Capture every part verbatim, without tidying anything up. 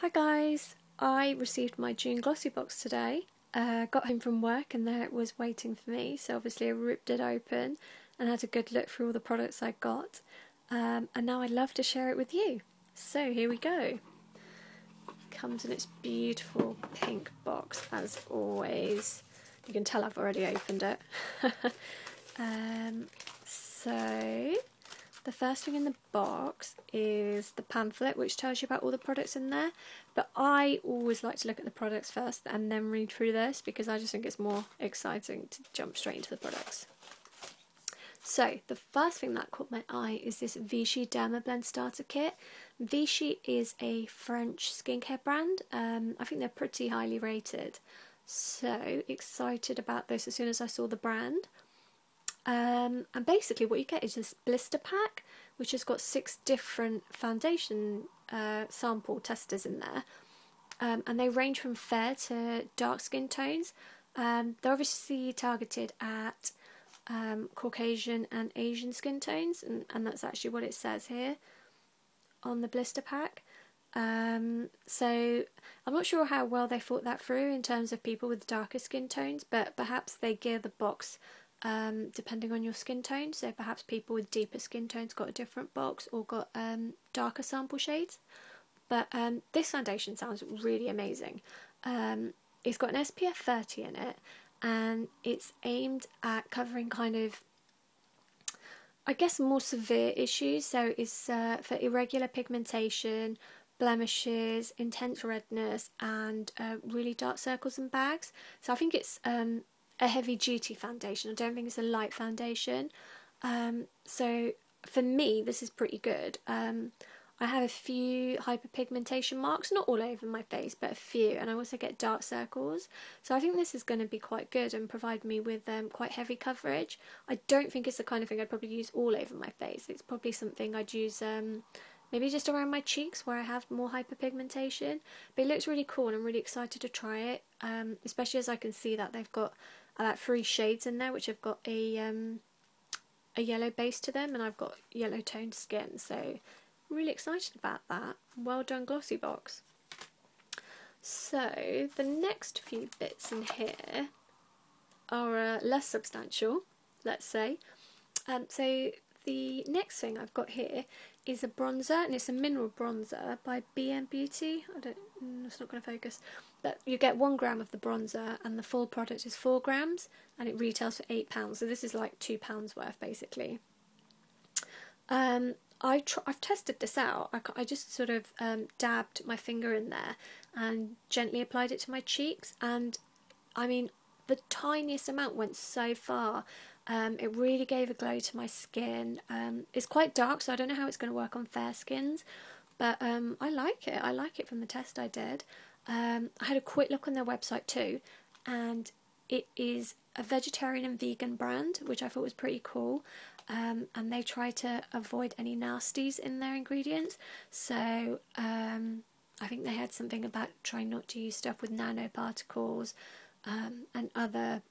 Hi guys, I received my June Glossy Box today. Uh, got home from work and there it was waiting for me, so obviously I ripped it open and had a good look through all the products I got, um, and now I'd love to share it with you. So here we go. Comes in its beautiful pink box as always. You can tell I've already opened it. um, so the first thing in the box is the pamphlet, which tells you about all the products in there, but I always like to look at the products first and then read through this because I just think it's more exciting to jump straight into the products. So the first thing that caught my eye is this Vichy Dermablend Starter Kit. Vichy is a French skincare brand. Um, I think they're pretty highly rated, so excited about this as soon as I saw the brand. Um, and basically what you get is this blister pack which has got six different foundation uh, sample testers in there, um, and they range from fair to dark skin tones. Um, they're obviously targeted at um, Caucasian and Asian skin tones, and, and that's actually what it says here on the blister pack. Um, so I'm not sure how well they thought that through in terms of people with darker skin tones, but perhaps they gear the box Um, depending on your skin tone, so perhaps people with deeper skin tones got a different box or got um, darker sample shades. But um, this foundation sounds really amazing. Um, it's got an S P F thirty in it and it's aimed at covering kind of, I guess, more severe issues. So it's uh, for irregular pigmentation, blemishes, intense redness and uh, really dark circles and bags. So I think it's um, a heavy duty foundation. I don't think it's a light foundation, um, so for me this is pretty good. um, I have a few hyperpigmentation marks, not all over my face but a few, and I also get dark circles, so I think this is going to be quite good and provide me with um, quite heavy coverage. I don't think it's the kind of thing I'd probably use all over my face. It's probably something I'd use um, maybe just around my cheeks where I have more hyperpigmentation, but it looks really cool and I'm really excited to try it, um, especially as I can see that they've got about three shades in there which have got a um, a yellow base to them, and I've got yellow toned skin, so I'm really excited about that. Well done, Glossy Box. So the next few bits in here are uh, less substantial, let's say. Um, so the next thing I've got here is a bronzer, and it's a mineral bronzer by B M Beauty. I don't, it's not going to focus, but you get one gram of the bronzer and the full product is four grams and it retails for eight pounds, so this is like two pounds worth basically. Um, I tr I've tested this out. I, I just sort of um, dabbed my finger in there and gently applied it to my cheeks, and I mean the tiniest amount went so far. Um, it really gave a glow to my skin. Um, it's quite dark, so I don't know how it's going to work on fair skins, but um, I like it. I like it from the test I did. Um, I had a quick look on their website too, and it is a vegetarian and vegan brand, which I thought was pretty cool, um, and they try to avoid any nasties in their ingredients. So um, I think they had something about trying not to use stuff with nanoparticles um, and other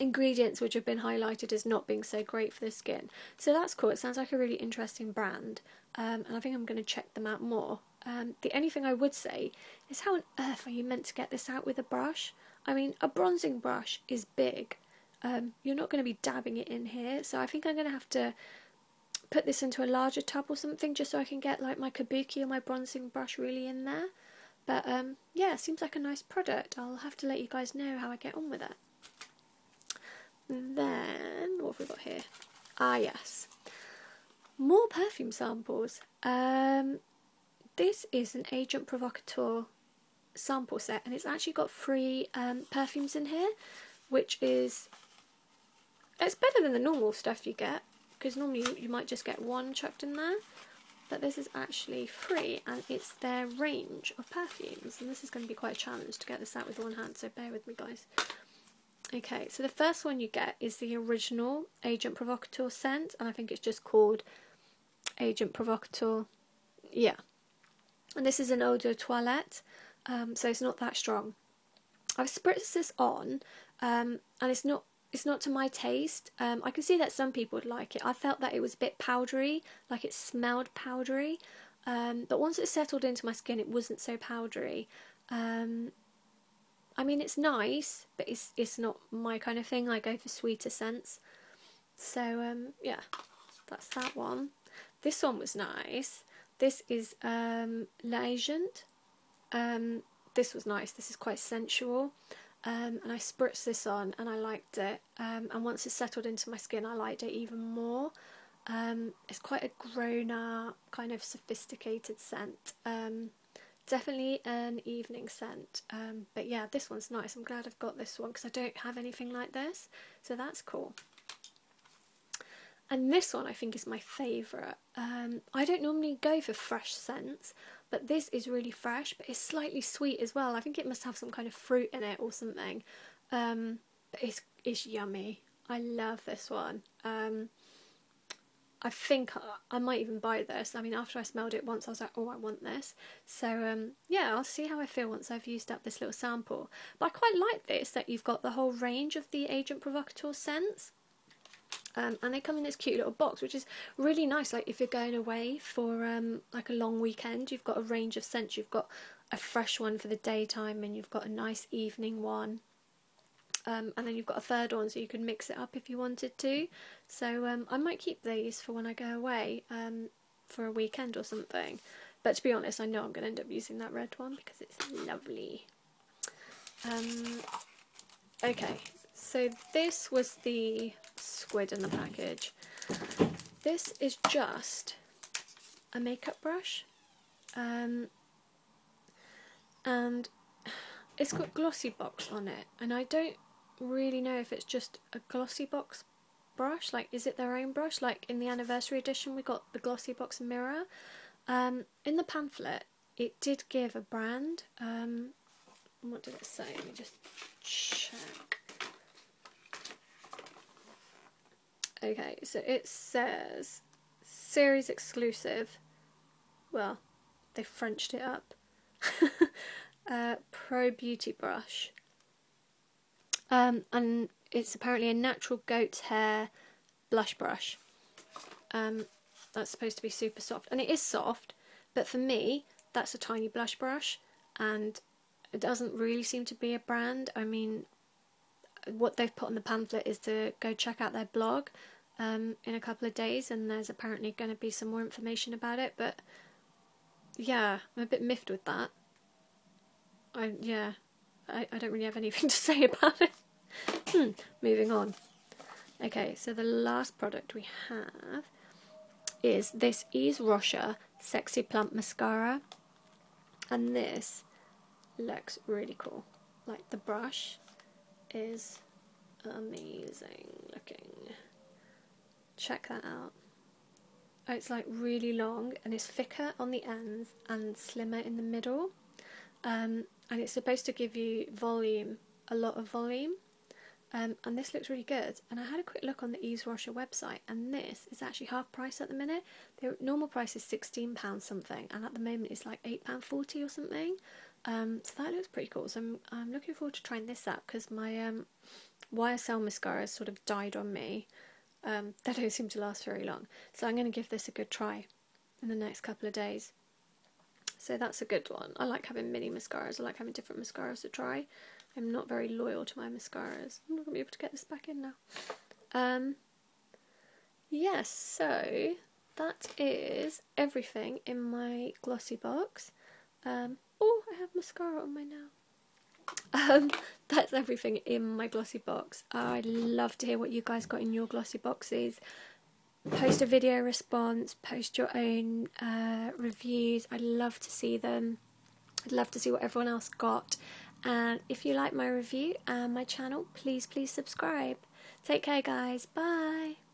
ingredients which have been highlighted as not being so great for the skin, so that's cool. It sounds like a really interesting brand, um, and I think I'm going to check them out more. Um, the only thing I would say is, how on earth are you meant to get this out with a brush? I mean, a bronzing brush is big. Um, you're not going to be dabbing it in here, so I think I'm going to have to put this into a larger tub or something just so I can get like my kabuki or my bronzing brush really in there. But um, yeah, it seems like a nice product. I'll have to let you guys know how I get on with it. Then, what have we got here? Ah, yes. More perfume samples. Um, this is an Agent Provocateur sample set, and it's actually got three um, perfumes in here, which is... it's better than the normal stuff you get, because normally you, you might just get one chucked in there. But this is actually free, and it's their range of perfumes. And this is going to be quite a challenge to get this out with one hand, so bear with me, guys. Okay, so the first one you get is the original Agent Provocateur scent, and I think it's just called Agent Provocateur, yeah. And this is an eau de toilette, um, so it's not that strong. I've spritzed this on, um, and it's not it's not to my taste. Um, I can see that some people would like it. I felt that it was a bit powdery, like it smelled powdery, Um, but once it settled into my skin, it wasn't so powdery. Um, I mean, it's nice, but it's it's not my kind of thing. I go for sweeter scents. So um, yeah, that's that one. This one was nice. This is um, L'Agent. Um, this was nice. This is quite sensual. Um, and I spritzed this on and I liked it. Um, and once it settled into my skin, I liked it even more. Um, it's quite a grown-up, kind of sophisticated scent. Um, definitely an evening scent. Um, but yeah, this one's nice. I'm glad I've got this one because I don't have anything like this. So that's cool. And this one I think is my favourite. Um, I don't normally go for fresh scents, but this is really fresh, but it's slightly sweet as well. I think it must have some kind of fruit in it or something. Um, but it's, it's yummy. I love this one. Um, I think I, I might even buy this. I mean, after I smelled it once, I was like, oh, I want this. So, um, yeah, I'll see how I feel once I've used up this little sample. But I quite like this, that you've got the whole range of the Agent Provocateur scents. Um, and they come in this cute little box, which is really nice. Like if you're going away for um, like a long weekend, you've got a range of scents. You've got a fresh one for the daytime and you've got a nice evening one. Um, and then you've got a third one, so you can mix it up if you wanted to. So um, I might keep these for when I go away um, for a weekend or something. But to be honest, I know I'm going to end up using that red one because it's lovely. Um, okay. So this was the squid in the package. This is just a makeup brush. Um, and it's got Glossy Box on it. And I don't really know if it's just a Glossy Box brush. Like, is it their own brush? Like, in the anniversary edition, we got the Glossy Box mirror. Um, in the pamphlet, it did give a brand. Um, what did it say? Let me just check. Okay, so it says series exclusive, well, they Frenched it up, uh, Pro Beauty Brush, um, and it's apparently a natural goat's hair blush brush, um, that's supposed to be super soft, and it is soft, but for me, that's a tiny blush brush, and it doesn't really seem to be a brand. I mean, what they've put on the pamphlet is to go check out their blog um, in a couple of days, and there's apparently going to be some more information about it, but yeah, I'm a bit miffed with that. I yeah, I, I don't really have anything to say about it. hmm, moving on. Okay, so the last product we have is this Yves Rocha Sexy Plump Mascara, and this looks really cool. Like, the brush is amazing looking. Check that out. Oh, it's like really long and it's thicker on the ends and slimmer in the middle, um, and it's supposed to give you volume, a lot of volume, um, and this looks really good. And I had a quick look on the Yves Rocher website, and this is actually half price at the minute. The normal price is sixteen pounds something, and at the moment it's like eight pounds forty or something. Um, so that looks pretty cool, so I'm, I'm looking forward to trying this out, because my um, Y S L mascara has sort of died on me. Um, they don't seem to last very long, so I'm going to give this a good try in the next couple of days. So that's a good one. I like having mini mascaras, I like having different mascaras to try. I'm not very loyal to my mascaras. I'm not going to be able to get this back in now. Um, yes, so that is everything in my Glossy Box. Um, oh, I have mascara on my nail. Um, that's everything in my Glossy Box. I'd love to hear what you guys got in your Glossy Boxes. Post a video response, post your own uh, reviews. I'd love to see them. I'd love to see what everyone else got. And if you like my review and my channel, please, please subscribe. Take care, guys. Bye.